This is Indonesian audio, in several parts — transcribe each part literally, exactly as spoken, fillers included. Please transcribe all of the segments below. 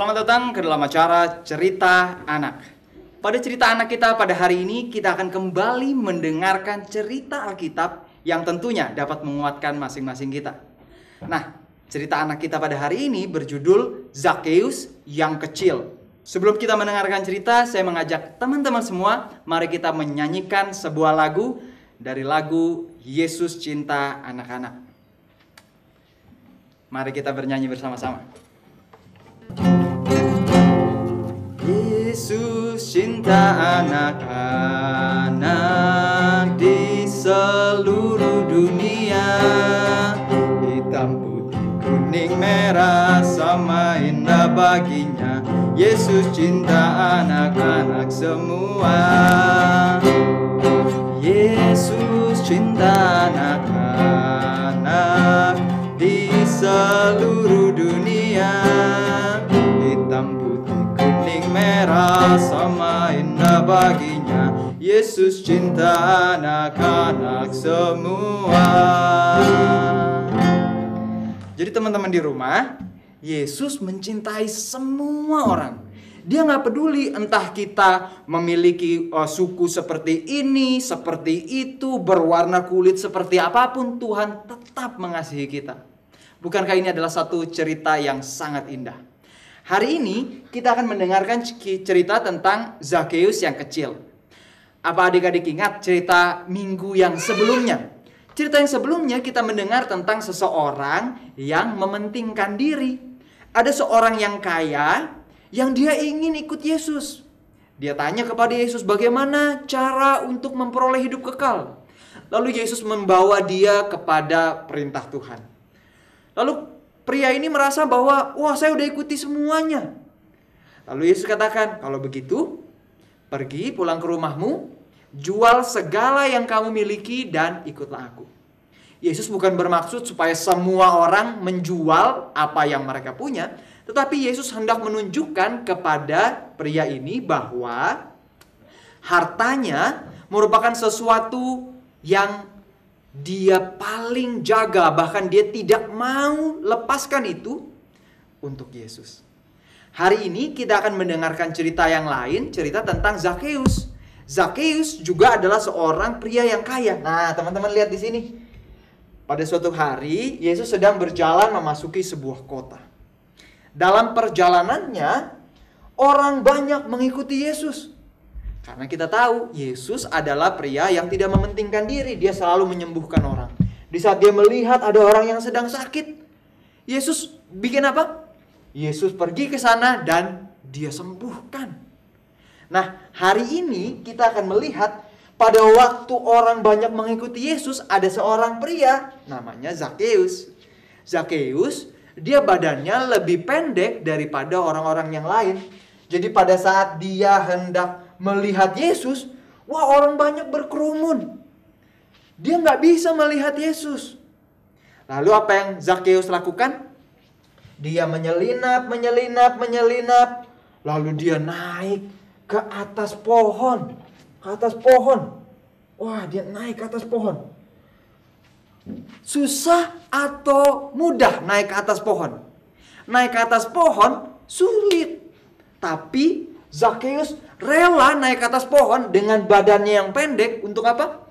Selamat datang ke dalam acara Cerita Anak. Pada cerita anak kita pada hari ini, kita akan kembali mendengarkan cerita Alkitab yang tentunya dapat menguatkan masing-masing kita. Nah, cerita anak kita pada hari ini berjudul Zakheus yang kecil. Sebelum kita mendengarkan cerita, saya mengajak teman-teman semua, mari kita menyanyikan sebuah lagu dari lagu Yesus Cinta Anak-anak. Mari kita bernyanyi bersama-sama. Yesus cinta anak-anak di seluruh dunia. Hitam, putih, kuning, merah sama indah baginya. Yesus cinta anak-anak semua. Yesus cinta anak-anak di seluruh dunia. Merah sama indah baginya. Yesus cinta anak-anak semua. Jadi teman-teman di rumah, Yesus mencintai semua orang. Dia nggak peduli entah kita memiliki uh, suku seperti ini, seperti itu, berwarna kulit seperti apapun, Tuhan tetap mengasihi kita. Bukankah ini adalah satu cerita yang sangat indah? Hari ini kita akan mendengarkan cerita tentang Zakheus yang kecil. Apa adik-adik ingat cerita minggu yang sebelumnya? Cerita yang sebelumnya kita mendengar tentang seseorang yang mementingkan diri. Ada seorang yang kaya yang dia ingin ikut Yesus. Dia tanya kepada Yesus bagaimana cara untuk memperoleh hidup kekal. Lalu Yesus membawa dia kepada perintah Tuhan. Lalu pria ini merasa bahwa, wah saya udah ikuti semuanya. Lalu Yesus katakan, kalau begitu, pergi pulang ke rumahmu, jual segala yang kamu miliki dan ikutlah aku. Yesus bukan bermaksud supaya semua orang menjual apa yang mereka punya. Tetapi Yesus hendak menunjukkan kepada pria ini bahwa hartanya merupakan sesuatu yang dia paling jaga, bahkan dia tidak mau lepaskan itu untuk Yesus. Hari ini kita akan mendengarkan cerita yang lain, cerita tentang Zakheus. Zakheus juga adalah seorang pria yang kaya. Nah, teman-teman lihat di sini. Pada suatu hari, Yesus sedang berjalan memasuki sebuah kota. Dalam perjalanannya, orang banyak mengikuti Yesus. Karena kita tahu Yesus adalah pria yang tidak mementingkan diri. Dia selalu menyembuhkan orang. Di saat dia melihat ada orang yang sedang sakit, Yesus bikin apa? Yesus pergi ke sana dan dia sembuhkan. Nah, hari ini kita akan melihat pada waktu orang banyak mengikuti Yesus, ada seorang pria namanya Zakheus. Zakheus, dia badannya lebih pendek daripada orang-orang yang lain. Jadi pada saat dia hendak melihat Yesus, wah orang banyak berkerumun. Dia nggak bisa melihat Yesus. Lalu apa yang Zakheus lakukan? Dia menyelinap, menyelinap, menyelinap. Lalu dia naik ke atas pohon. Ke atas pohon. Wah dia naik ke atas pohon. Susah atau mudah naik ke atas pohon? Naik ke atas pohon sulit. Tapi Zakheus rela naik ke atas pohon dengan badannya yang pendek. Untuk apa?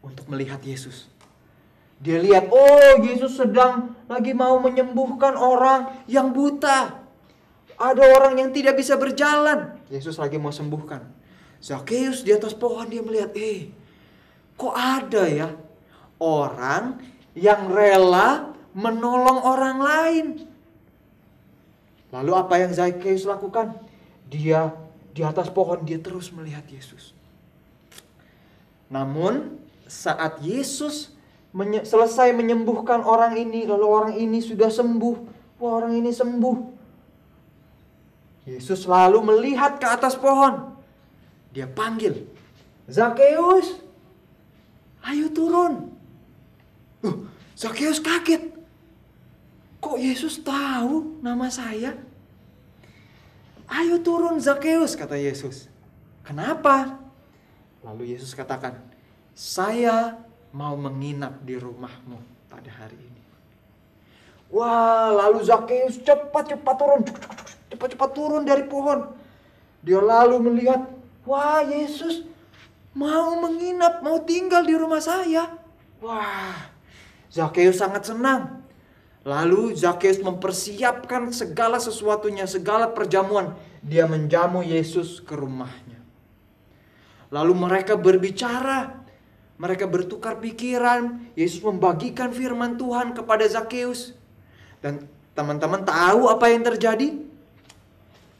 Untuk melihat Yesus. Dia lihat, oh Yesus sedang lagi mau menyembuhkan orang yang buta. Ada orang yang tidak bisa berjalan. Yesus lagi mau sembuhkan. Zakheus di atas pohon dia melihat, eh kok ada ya orang yang rela menolong orang lain. Lalu apa yang Zakheus lakukan? Dia di atas pohon dia terus melihat Yesus. Namun saat Yesus menye- selesai menyembuhkan orang ini, lalu orang ini sudah sembuh, wah orang ini sembuh. Yesus lalu melihat ke atas pohon. Dia panggil, Zakheus, ayo turun. Uh, Zakheus kaget. Kok Yesus tahu nama saya? Ayo turun Zakheus, kata Yesus. Kenapa? Lalu Yesus katakan, saya mau menginap di rumahmu pada hari ini. Wah, lalu Zakheus cepat-cepat turun. cepat-cepat turun dari pohon. Dia lalu melihat, wah, Yesus mau menginap, mau tinggal di rumah saya. Wah, Zakheus sangat senang. Lalu Zakheus mempersiapkan segala sesuatunya, segala perjamuan. Dia menjamu Yesus ke rumahnya. Lalu mereka berbicara, mereka bertukar pikiran. Yesus membagikan firman Tuhan kepada Zakheus. Dan teman-teman tahu apa yang terjadi?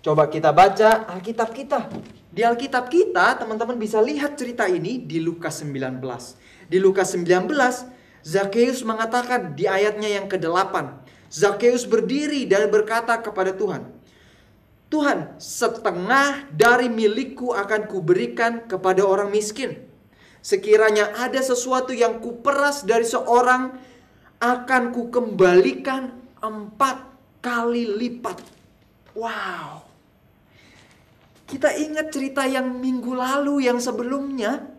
Coba kita baca Alkitab kita. Di Alkitab kita, teman-teman bisa lihat cerita ini di Lukas sembilan belas. Di Lukas sembilan belas, Zakheus mengatakan di ayatnya yang kedelapan. Zakheus berdiri dan berkata kepada Tuhan, "Tuhan, setengah dari milikku akan kuberikan kepada orang miskin. Sekiranya ada sesuatu yang kuperas dari seorang, akan kukembalikan empat kali lipat." Wow. Kita ingat cerita yang minggu lalu, yang sebelumnya.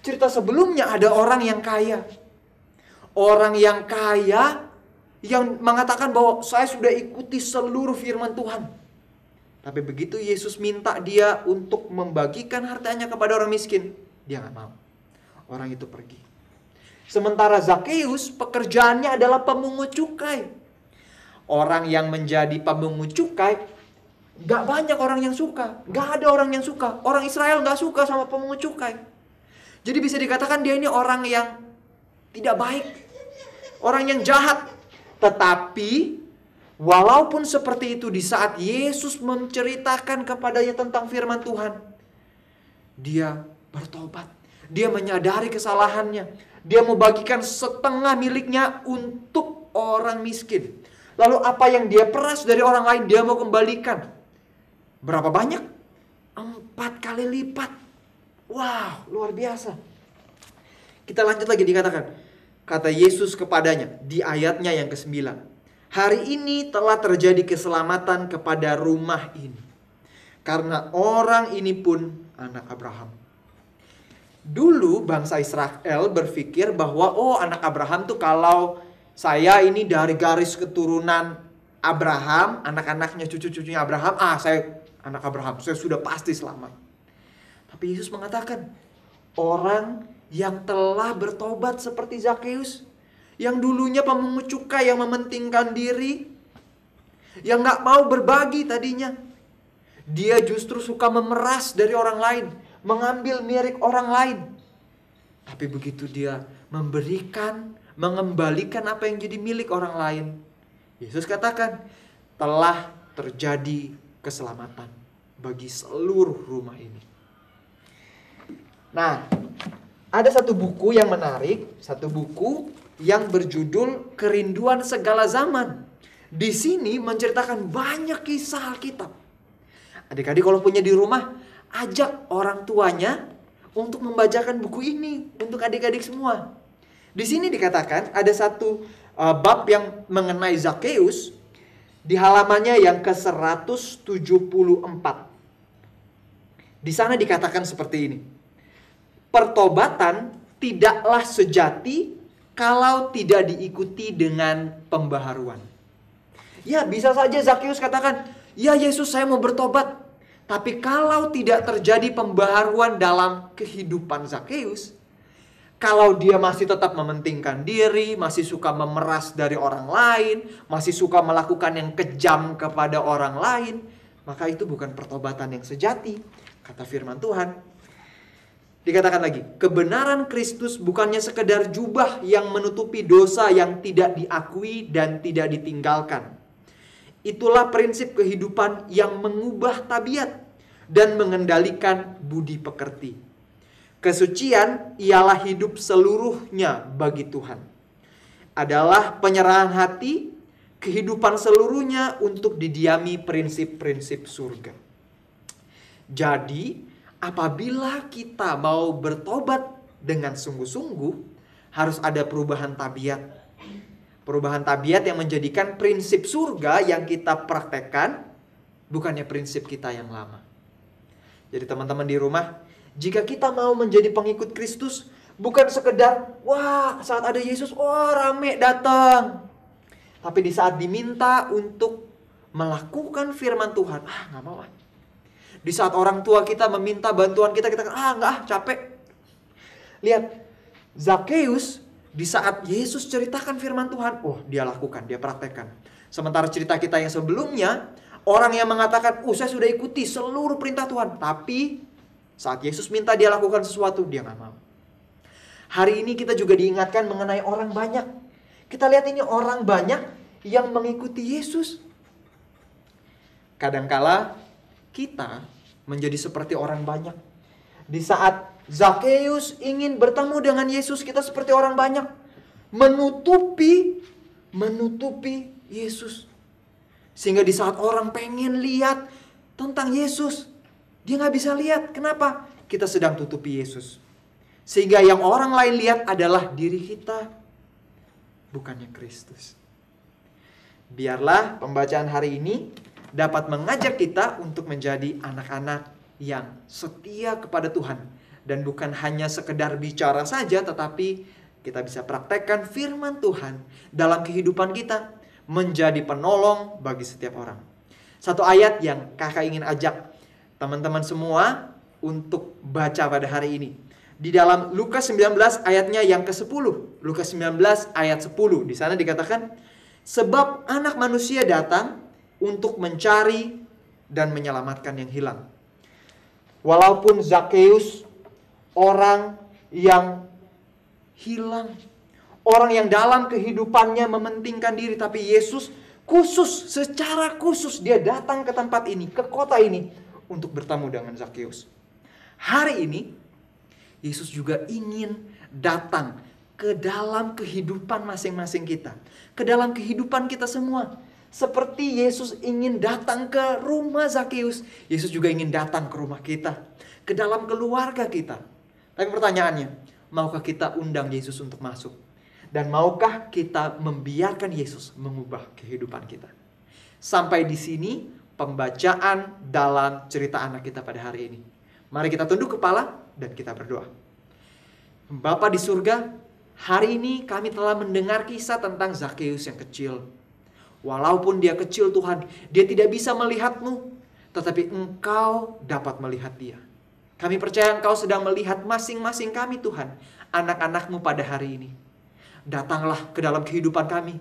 Cerita sebelumnya ada orang yang kaya. Orang yang kaya yang mengatakan bahwa saya sudah ikuti seluruh firman Tuhan. Tapi begitu Yesus minta dia untuk membagikan hartanya kepada orang miskin, dia nggak mau. Orang itu pergi. Sementara Zakheus pekerjaannya adalah pemungut cukai. Orang yang menjadi pemungut cukai, gak banyak orang yang suka. Gak ada orang yang suka. Orang Israel gak suka sama pemungut cukai. Jadi bisa dikatakan dia ini orang yang tidak baik. Orang yang jahat. Tetapi walaupun seperti itu, di saat Yesus menceritakan kepadanya tentang firman Tuhan, dia bertobat. Dia menyadari kesalahannya. Dia membagikan setengah miliknya untuk orang miskin. Lalu apa yang dia peras dari orang lain, dia mau kembalikan. Berapa banyak? Empat kali lipat. Wow, luar biasa. Kita lanjut lagi, dikatakan. Kata Yesus kepadanya di ayatnya yang kesembilan. "Hari ini telah terjadi keselamatan kepada rumah ini. Karena orang ini pun anak Abraham." Dulu bangsa Israel berpikir bahwa, oh, anak Abraham tuh kalau saya ini dari garis keturunan Abraham, anak-anaknya, cucu-cucunya Abraham, ah saya anak Abraham, saya sudah pasti selamat. Tapi Yesus mengatakan, orang yang telah bertobat seperti Zakheus, yang dulunya pemungut cukai, yang mementingkan diri, yang gak mau berbagi tadinya, dia justru suka memeras dari orang lain, mengambil milik orang lain. Tapi begitu dia memberikan, mengembalikan apa yang jadi milik orang lain, Yesus katakan, telah terjadi keselamatan bagi seluruh rumah ini. Nah, ada satu buku yang menarik, satu buku yang berjudul Kerinduan Segala Zaman. Di sini menceritakan banyak kisah Alkitab. Adik-adik kalau punya di rumah, ajak orang tuanya untuk membacakan buku ini untuk adik-adik semua. Di sini dikatakan ada satu uh, bab yang mengenai Zakheus di halamannya yang ke seratus tujuh puluh empat. Di sana dikatakan seperti ini. Pertobatan tidaklah sejati kalau tidak diikuti dengan pembaharuan. Ya, bisa saja Zakheus katakan, "Ya Yesus, saya mau bertobat." Tapi kalau tidak terjadi pembaharuan dalam kehidupan Zakheus, kalau dia masih tetap mementingkan diri, masih suka memeras dari orang lain, masih suka melakukan yang kejam kepada orang lain, maka itu bukan pertobatan yang sejati, kata firman Tuhan. Dikatakan lagi, kebenaran Kristus bukannya sekedar jubah yang menutupi dosa yang tidak diakui dan tidak ditinggalkan. Itulah prinsip kehidupan yang mengubah tabiat dan mengendalikan budi pekerti. Kesucian ialah hidup seluruhnya bagi Tuhan. Adalah penyerahan hati, kehidupan seluruhnya untuk didiami prinsip-prinsip surga. Jadi, apabila kita mau bertobat dengan sungguh-sungguh, harus ada perubahan tabiat. Perubahan tabiat yang menjadikan prinsip surga yang kita praktekkan, bukannya prinsip kita yang lama. Jadi teman-teman di rumah, jika kita mau menjadi pengikut Kristus, bukan sekedar, wah saat ada Yesus, wah rame datang. Tapi di saat diminta untuk melakukan firman Tuhan, ah nggak mau ah. Di saat orang tua kita meminta bantuan kita, kita ah nggak ah capek. Lihat, Zakheus di saat Yesus ceritakan firman Tuhan, oh dia lakukan, dia praktekkan. Sementara cerita kita yang sebelumnya, orang yang mengatakan, oh saya sudah ikuti seluruh perintah Tuhan, tapi saat Yesus minta dia lakukan sesuatu, dia nggak mau. Hari ini kita juga diingatkan mengenai orang banyak. Kita lihat ini orang banyak yang mengikuti Yesus. Kadangkala kita menjadi seperti orang banyak. Di saat Zakheus ingin bertemu dengan Yesus, kita seperti orang banyak, menutupi menutupi Yesus. Sehingga di saat orang pengen lihat tentang Yesus, dia nggak bisa lihat. Kenapa? Kita sedang tutupi Yesus. Sehingga yang orang lain lihat adalah diri kita, bukannya Kristus. Biarlah pembacaan hari ini dapat mengajak kita untuk menjadi anak-anak yang setia kepada Tuhan. Dan bukan hanya sekedar bicara saja, tetapi kita bisa praktekkan firman Tuhan dalam kehidupan kita, menjadi penolong bagi setiap orang. Satu ayat yang kakak ingin ajak teman-teman semua untuk baca pada hari ini, di dalam Lukas sembilan belas ayatnya yang ke sepuluh. Lukas sembilan belas ayat sepuluh. Di sana dikatakan, sebab anak manusia datang untuk mencari dan menyelamatkan yang hilang. Walaupun Zakheus orang yang hilang, orang yang dalam kehidupannya mementingkan diri, tapi Yesus khusus, secara khusus dia datang ke tempat ini, ke kota ini, untuk bertemu dengan Zakheus. Hari ini Yesus juga ingin datang ke dalam kehidupan masing-masing kita, ke dalam kehidupan kita semua. Seperti Yesus ingin datang ke rumah Zakheus, Yesus juga ingin datang ke rumah kita, ke dalam keluarga kita. Tapi pertanyaannya, maukah kita undang Yesus untuk masuk? Dan maukah kita membiarkan Yesus mengubah kehidupan kita? Sampai di sini pembacaan dalam cerita anak kita pada hari ini. Mari kita tunduk kepala dan kita berdoa. Bapa di surga, hari ini kami telah mendengar kisah tentang Zakheus yang kecil. Walaupun dia kecil Tuhan, dia tidak bisa melihat-Mu, tetapi Engkau dapat melihat dia. Kami percaya Engkau sedang melihat masing-masing kami Tuhan, anak-anak-Mu pada hari ini. Datanglah ke dalam kehidupan kami,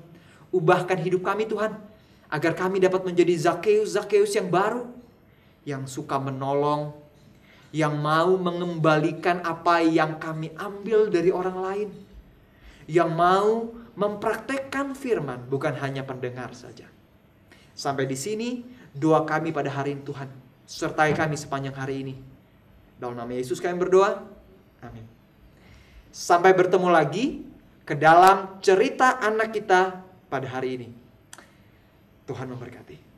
ubahkan hidup kami Tuhan, agar kami dapat menjadi Zakheus-Zakheus yang baru, yang suka menolong, yang mau mengembalikan apa yang kami ambil dari orang lain, yang mau mempraktekkan firman, bukan hanya pendengar saja. Sampai di sini doa kami pada hari ini Tuhan, sertai kami sepanjang hari ini. Dalam nama Yesus kami berdoa, amin. Sampai bertemu lagi ke dalam cerita anak kita pada hari ini. Tuhan memberkati.